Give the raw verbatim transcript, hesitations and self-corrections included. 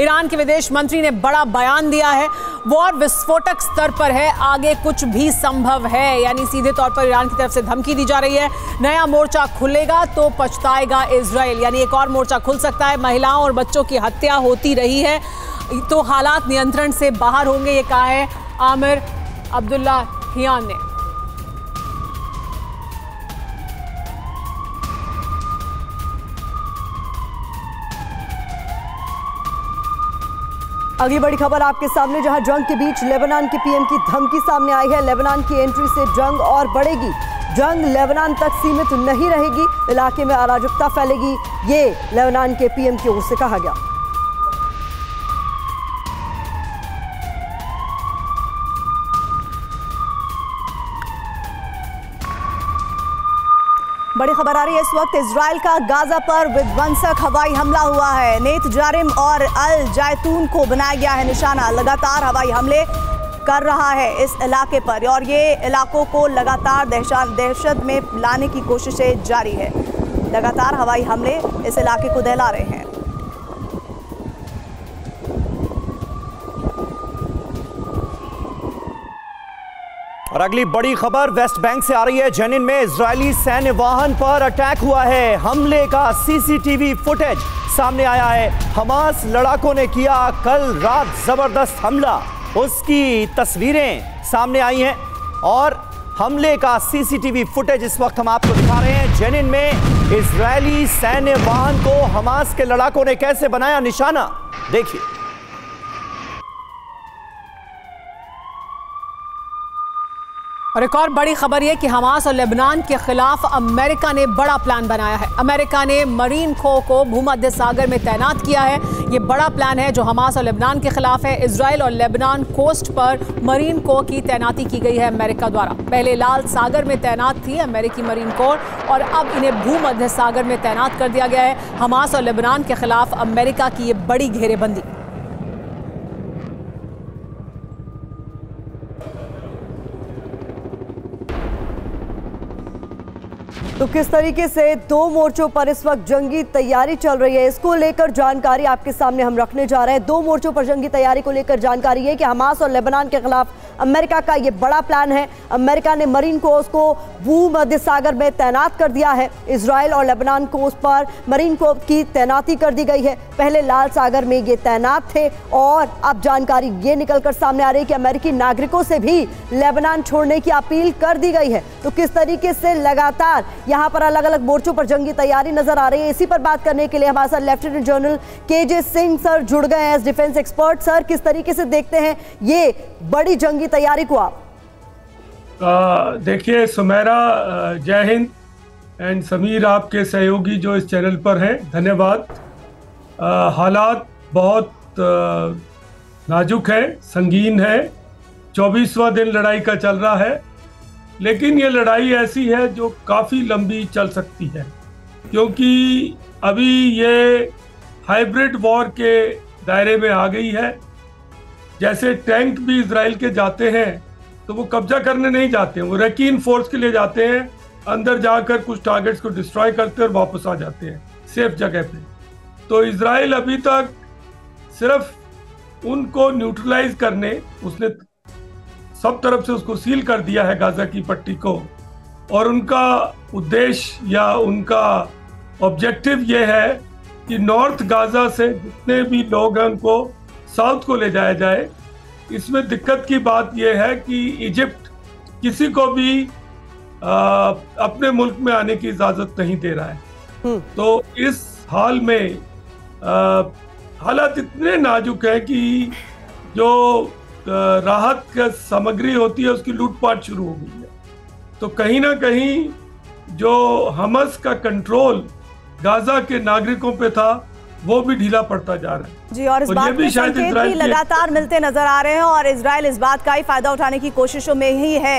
Iran के विदेश मंत्री ने बड़ा बयान दिया है। वॉर विस्फोटक स्तर पर है, आगे कुछ भी संभव है। यानी सीधे तौर पर ईरान की तरफ से धमकी दी जा रही है, नया मोर्चा खुलेगा तो पछताएगा इजराइल। यानी एक और मोर्चा खुल सकता है। महिलाओं और बच्चों की हत्या होती रही है तो हालात नियंत्रण से बाहर होंगे, ये कहा है आमिर अब्दुल्ला हियान ने। अगली बड़ी खबर आपके सामने, जहां जंग के बीच लेबनान के पीएम की धमकी सामने आई है। लेबनान की एंट्री से जंग और बढ़ेगी, जंग लेबनान तक सीमित नहीं रहेगी, इलाके में अराजकता फैलेगी, ये लेबनान के पीएम की ओर से कहा गया। बड़ी खबर आ रही है इस वक्त, इजराइल का गाजा पर विध्वंसक हवाई हमला हुआ है। नेत जारिम और अल जायतून को बनाया गया है निशाना। लगातार हवाई हमले कर रहा है इस इलाके पर और ये इलाकों को लगातार दहशत में लाने की कोशिशें जारी है। लगातार हवाई हमले इस इलाके को दहला रहे हैं। और अगली बड़ी खबर वेस्ट बैंक से आ रही है। जेनिन में इजरायली सैन्य वाहन पर अटैक हुआ है। हमले का सीसीटीवी फुटेज सामने आया है। हमास लड़ाकों ने किया कल रात जबरदस्त हमला, उसकी तस्वीरें सामने आई हैं और हमले का सीसीटीवी फुटेज इस वक्त हम आपको दिखा रहे हैं। जेनिन में इजरायली सैन्य वाहन को हमास के लड़ाकों ने कैसे बनाया निशाना, देखिए। और एक और बड़ी खबर यह कि हमास और लेबनान के खिलाफ अमेरिका ने बड़ा प्लान बनाया है। अमेरिका ने मरीन खो को भूमध्य सागर में तैनात किया है। ये बड़ा प्लान है जो हमास और लेबनान के खिलाफ है। इजराइल और लेबनान कोस्ट पर मरीन खो की तैनाती की गई है अमेरिका द्वारा। पहले लाल सागर में तैनात थी अमेरिकी मरीन कोर और अब इन्हें भूमध्य सागर में तैनात कर दिया गया है। हमास और लेबनान के खिलाफ अमेरिका की ये बड़ी घेरेबंदी। तो किस तरीके से दो मोर्चों पर इस वक्त जंगी तैयारी चल रही है, इसको लेकर जानकारी आपके सामने हम रखने जा रहे हैं। दो मोर्चों पर जंगी तैयारी को लेकर जानकारी है कि हमास और लेबनान के खिलाफ अमेरिका का ये बड़ा प्लान है। अमेरिका ने मरीन कोस्ट को भूमध्य सागर में तैनात कर दिया है। इजराइल और लेबनान कोस्ट पर मरीन कोस्ट की तैनाती कर दी गई है। पहले लाल सागर में ये तैनात थे और अब जानकारी ये निकल कर सामने आ रही है कि अमेरिकी नागरिकों से भी लेबनान छोड़ने की अपील कर दी गई है। तो किस तरीके से लगातार यहाँ पर अलग अलग मोर्चों पर जंगी तैयारी नजर आ रही है, इसी पर बात करने के लिए हमारे साथ लेफ्टिनेंट जनरल के जे सिंह सर जुड़ गए हैं, डिफेंस एक्सपर्ट। सर, किस तरीके से देखते हैं ये बड़ी जंगी तैयारी को आप? देखिए सुमेरा, जय हिंद एंड समीर, आपके सहयोगी जो इस चैनल पर हैं, धन्यवाद। हालात बहुत आ, नाजुक है, संगीन है। चौबीसवां दिन लड़ाई का चल रहा है, लेकिन ये लड़ाई ऐसी है जो काफ़ी लंबी चल सकती है, क्योंकि अभी ये हाइब्रिड वॉर के दायरे में आ गई है। जैसे टैंक भी इजराइल के जाते हैं तो वो कब्जा करने नहीं जाते, वो रेकीन फोर्स के लिए जाते हैं, अंदर जाकर कुछ टारगेट्स को डिस्ट्रॉय करते हैं और वापस आ जाते हैं सेफ जगह पे। तो इजराइल अभी तक सिर्फ उनको न्यूट्रलाइज करने, उसने सब तरफ से उसको सील कर दिया है गाजा की पट्टी को, और उनका उद्देश्य या उनका ऑब्जेक्टिव ये है कि नॉर्थ गाजा से जितने भी लोग हैं उनको साउथ को ले जाया जाए। इसमें दिक्कत की बात यह है कि इजिप्ट किसी को भी आ, अपने मुल्क में आने की इजाज़त नहीं दे रहा है। तो इस हाल में हालात इतने नाजुक हैं कि जो राहत का सामग्री होती है उसकी लूटपाट शुरू हो गई है। तो कहीं ना कहीं जो हमास का कंट्रोल गाजा के नागरिकों पे था वो भी ढीला पड़ता जा रहा है जी। और इस और बात में संकेत भी लगातार मिलते नजर आ रहे हैं और इजराइल इस बात का ही फायदा उठाने की कोशिशों में ही है।